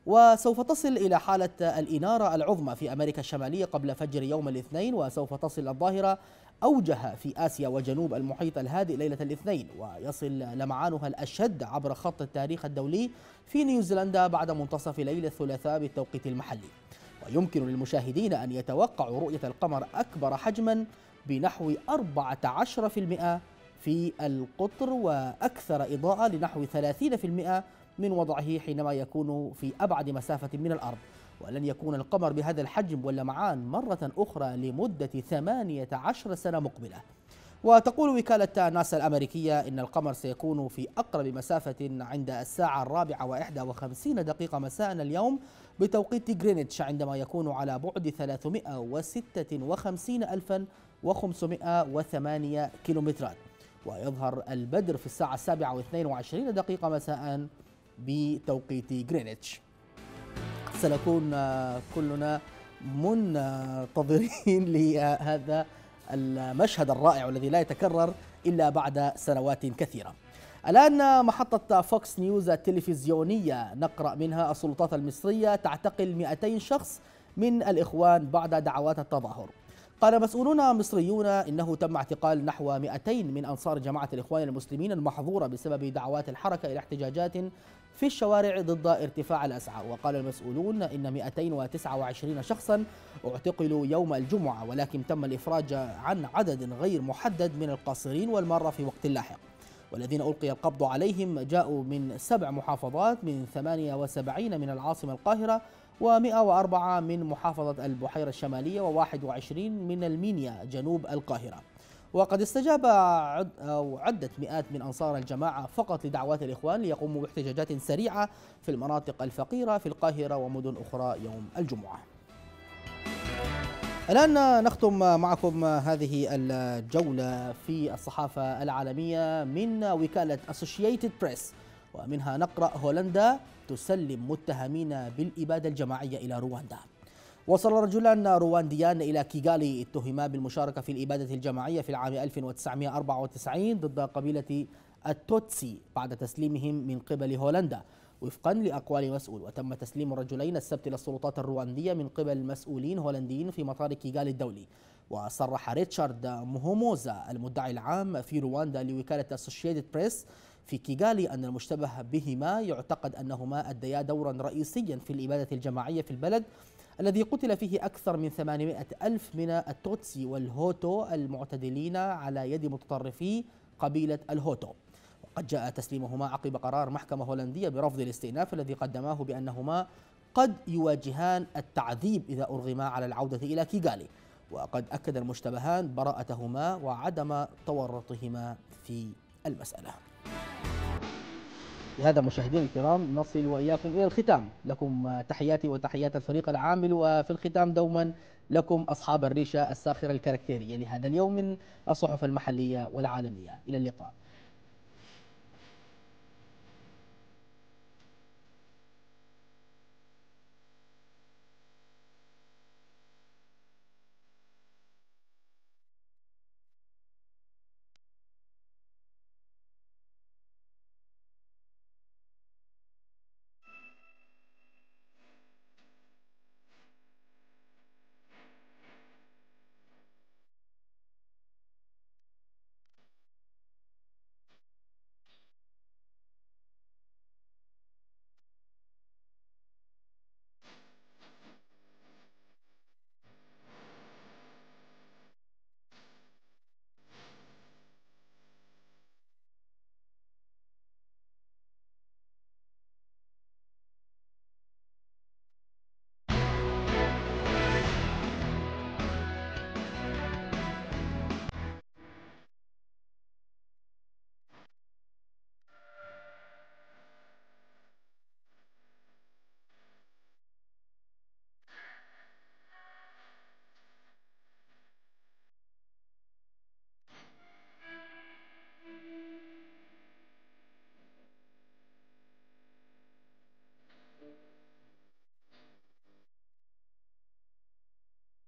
وسوف تصل إلى حالة الإنارة العظمى في أمريكا الشمالية قبل فجر يوم الاثنين، وسوف تصل الظاهرة أوجها في آسيا وجنوب المحيط الهادئ ليلة الاثنين، ويصل لمعانها الأشد عبر خط التاريخ الدولي في نيوزيلندا بعد منتصف ليلة الثلاثاء بالتوقيت المحلي. ويمكن للمشاهدين أن يتوقعوا رؤية القمر أكبر حجما بنحو أربعة عشر بالمئة في القطر، وأكثر إضاءة لنحو ثلاثين بالمئة من وضعه حينما يكون في أبعد مسافة من الأرض، ولن يكون القمر بهذا الحجم واللمعان مرة أخرى لمدة ثمانية عشر سنة مقبلة. وتقول وكالة ناسا الأمريكية إن القمر سيكون في أقرب مسافة عند الساعة الرابعة وإحدى وخمسين دقيقة مساء اليوم بتوقيت جرينتش، عندما يكون على بعد ثلاثمائة وستة وخمسين ألفا وخمسمائة وثمانية كيلومترات. ويظهر البدر في الساعة السابعة واثنين وعشرين دقيقة مساء بتوقيت جرينتش. سنكون كلنا منتظرين لهذا المشهد الرائع الذي لا يتكرر إلا بعد سنوات كثيرة. الآن محطة فوكس نيوز التلفزيونية نقرأ منها: السلطات المصرية تعتقل مئتين شخص من الإخوان بعد دعوات التظاهر. قال مسؤولون مصريون إنه تم اعتقال نحو مئتين من أنصار جماعة الإخوان المسلمين المحظورة بسبب دعوات الحركة إلى احتجاجات في الشوارع ضد ارتفاع الأسعار. وقال المسؤولون إن مئتين وتسعة وعشرين شخصا اعتقلوا يوم الجمعة، ولكن تم الإفراج عن عدد غير محدد من القاصرين والمرة في وقت لاحق. والذين ألقي القبض عليهم جاءوا من سبع محافظات، من ثمانية وسبعين من العاصمة القاهرة، ومئة وأربعة من محافظة البحيرة الشمالية، وواحد وعشرين من المنيا جنوب القاهرة. وقد استجاب عد أو عدة مئات من أنصار الجماعة فقط لدعوات الإخوان ليقوموا باحتجاجات سريعة في المناطق الفقيرة في القاهرة ومدن أخرى يوم الجمعة. الآن نختم معكم هذه الجولة في الصحافة العالمية من وكالة أسوشيتد بريس، ومنها نقرأ: هولندا تسلم متهمين بالإبادة الجماعية إلى رواندا. وصل رجلان روانديان إلى كيغالي اتهما بالمشاركة في الإبادة الجماعية في العام ألف وتسعمائة وأربعة وتسعين ضد قبيلة التوتسي بعد تسليمهم من قبل هولندا وفقا لأقوال مسؤول. وتم تسليم الرجلين السبت للسلطات الرواندية من قبل مسؤولين هولنديين في مطار كيغالي الدولي. وصرح ريتشارد مهموزا المدعي العام في رواندا لوكالة أسوشيتد بريس في كيغالي أن المشتبه بهما يعتقد أنهما أديا دورا رئيسيا في الإبادة الجماعية في البلد الذي قتل فيه أكثر من ثمانمائة ألف من التوتسي والهوتو المعتدلين على يد متطرفي قبيلة الهوتو. وقد جاء تسليمهما عقب قرار محكمة هولندية برفض الاستئناف الذي قدماه بأنهما قد يواجهان التعذيب إذا أرغما على العودة إلى كيغالي. وقد أكد المشتبهان براءتهما وعدم تورطهما في المسألة. بهذا مشاهدينا الكرام نصل وإياكم إلى الختام، لكم تحياتي وتحيات الفريق العامل، وفي الختام دوما لكم أصحاب الريشة الساخرة الكاركتيرية لهذا اليوم من الصحف المحلية والعالمية. إلى اللقاء.